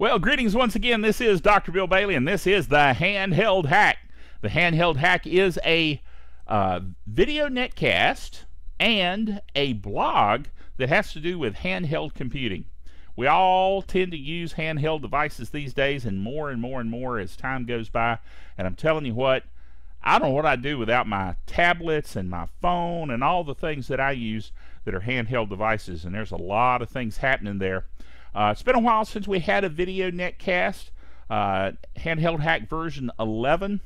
Well, greetings once again. This is Dr. Bill Bailey, and this is the Handheld Hack. The Handheld Hack is a video netcast and a blog that has to do with handheld computing. We all tend to use handheld devices these days, and more as time goes by. And I'm telling you what, I don't know what I'd do without my tablets and my phone and all the things that I use that are handheld devices. And there's a lot of things happening there. It's been a while since we had a video netcast. Handheld Hack version 11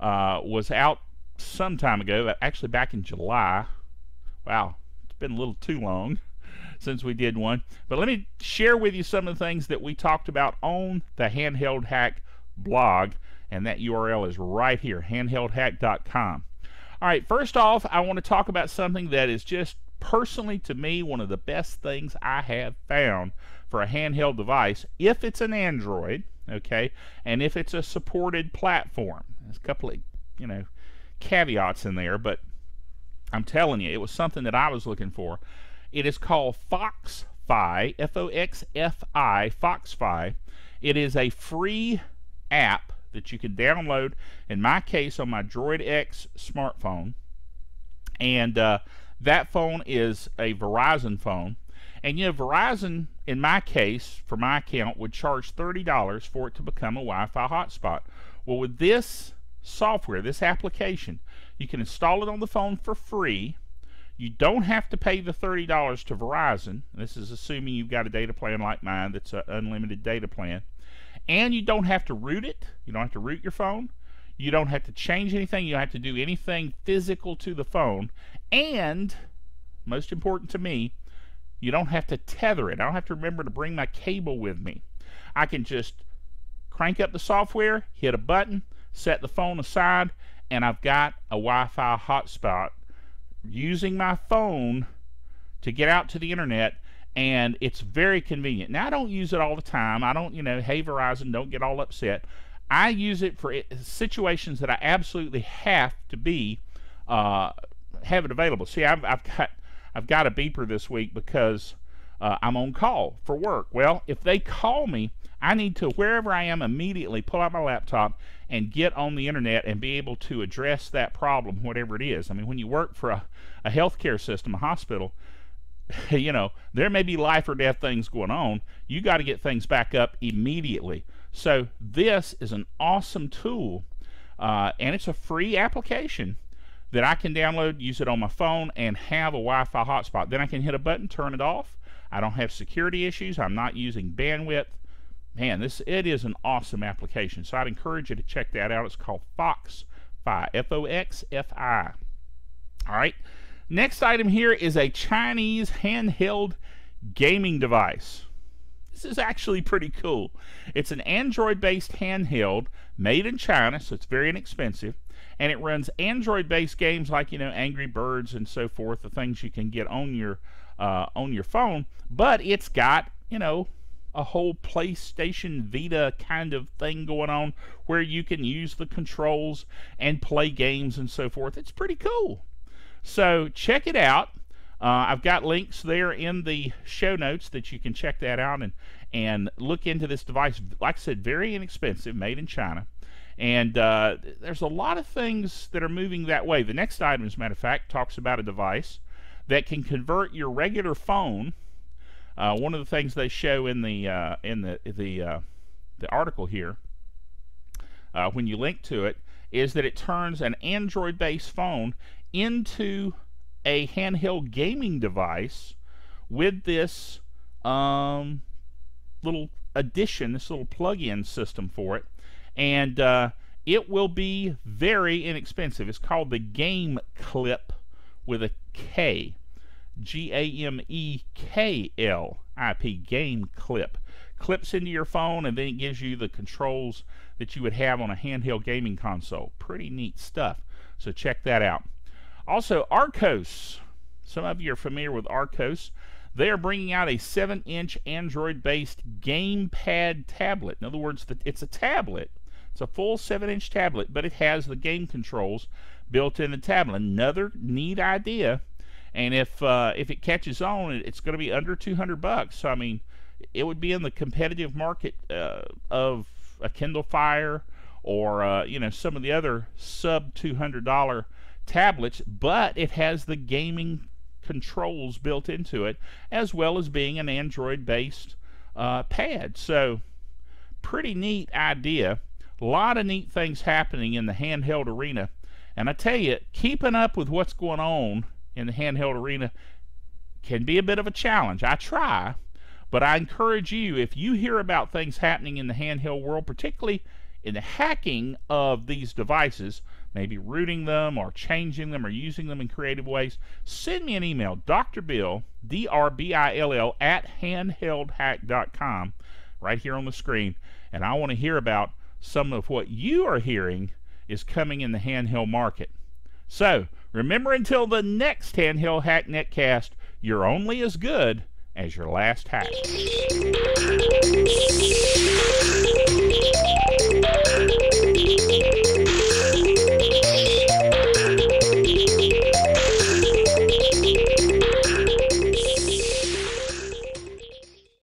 was out some time ago, actually back in July. Wow, it's been a little too long since we did one. But let me share with you some of the things that we talked about on the Handheld Hack blog, and that URL is right here, handheldhack.com. All right, first off, I want to talk about something that is just personally to me one of the best things I have found for a handheld device, if it's an Android, okay, and if it's a supported platform. There's a couple of, you know, caveats in there, but I'm telling you, it was something that I was looking for. It is called FoxFi, F-O-X-F-I, FoxFi. It is a free app that you can download, in my case, on my Droid X smartphone, and that phone is a Verizon phone. And you know, Verizon, in my case, for my account, would charge $30 for it to become a Wi-Fi hotspot. Well, with this software, this application, you can install it on the phone for free. You don't have to pay the $30 to Verizon. This is assuming you've got a data plan like mine that's an unlimited data plan. And you don't have to root it. You don't have to root your phone. You don't have to change anything. You don't have to do anything physical to the phone. And, most important to me, you don't have to tether it. I don't have to remember to bring my cable with me. I can just crank up the software, hit a button, set the phone aside, and I've got a Wi-Fi hotspot using my phone to get out to the internet, and it's very convenient. Now, I don't use it all the time. I don't, you know, hey Verizon, don't get all upset. I use it for situations that I absolutely have to be have it available. See, I've got a beeper this week because I'm on call for work. Well, if they call me, I need to, wherever I am, immediately pull out my laptop and get on the internet and be able to address that problem, whatever it is. I mean, when you work for a healthcare system, a hospital, you know, there may be life or death things going on. You got to get things back up immediately. So this is an awesome tool, and it's a free application that I can download, use it on my phone, and have a Wi-Fi hotspot. Then I can hit a button, turn it off. I don't have security issues. I'm not using bandwidth. Man, it is an awesome application. So I'd encourage you to check that out. It's called FoxFi, F-O-X-F-I. All right. Next item here is a Chinese handheld gaming device. This is actually pretty cool. It's an Android-based handheld made in China, so it's very inexpensive. And it runs Android-based games like, you know, Angry Birds and so forth, the things you can get on your phone. But it's got, you know, a whole PlayStation Vita kind of thing going on where you can use the controls and play games and so forth. It's pretty cool. So check it out. I've got links there in the show notes that you can check that out and look into this device. Like I said, very inexpensive, made in China. And there's a lot of things that are moving that way. The next item, as a matter of fact, talks about a device that can convert your regular phone. One of the things they show in the article here, when you link to it, is that it turns an Android-based phone into a handheld gaming device with this little addition, this little plug-in system for it. And it will be very inexpensive. It's called the GameKlip with a K, G-A-M-E-K-L-I-P, GameKlip. Clips into your phone, and then it gives you the controls that you would have on a handheld gaming console. Pretty neat stuff. So check that out. Also, Archos. Some of you are familiar with Archos. They are bringing out a 7-inch Android-based gamepad tablet. In other words, it's a tablet. It's a full 7-inch tablet, but it has the game controls built in the tablet. Another neat idea. And if it catches on, it's going to be under $200. So I mean, it would be in the competitive market of a Kindle Fire or you know, some of the other sub $200 tablets, but it has the gaming controls built into it, as well as being an Android-based pad. So pretty neat idea. A lot of neat things happening in the handheld arena, and I tell you, keeping up with what's going on in the handheld arena can be a bit of a challenge. I try, but I encourage you, if you hear about things happening in the handheld world, particularly in the hacking of these devices, maybe rooting them or changing them or using them in creative ways, send me an email, Dr. Bill, D-R-B-I-L-L, @handheldhack.com, right here on the screen. And I want to hear about some of what you are hearing is coming in the handheld market. So, remember, until the next Handheld Hack Netcast, you're only as good as your last hack.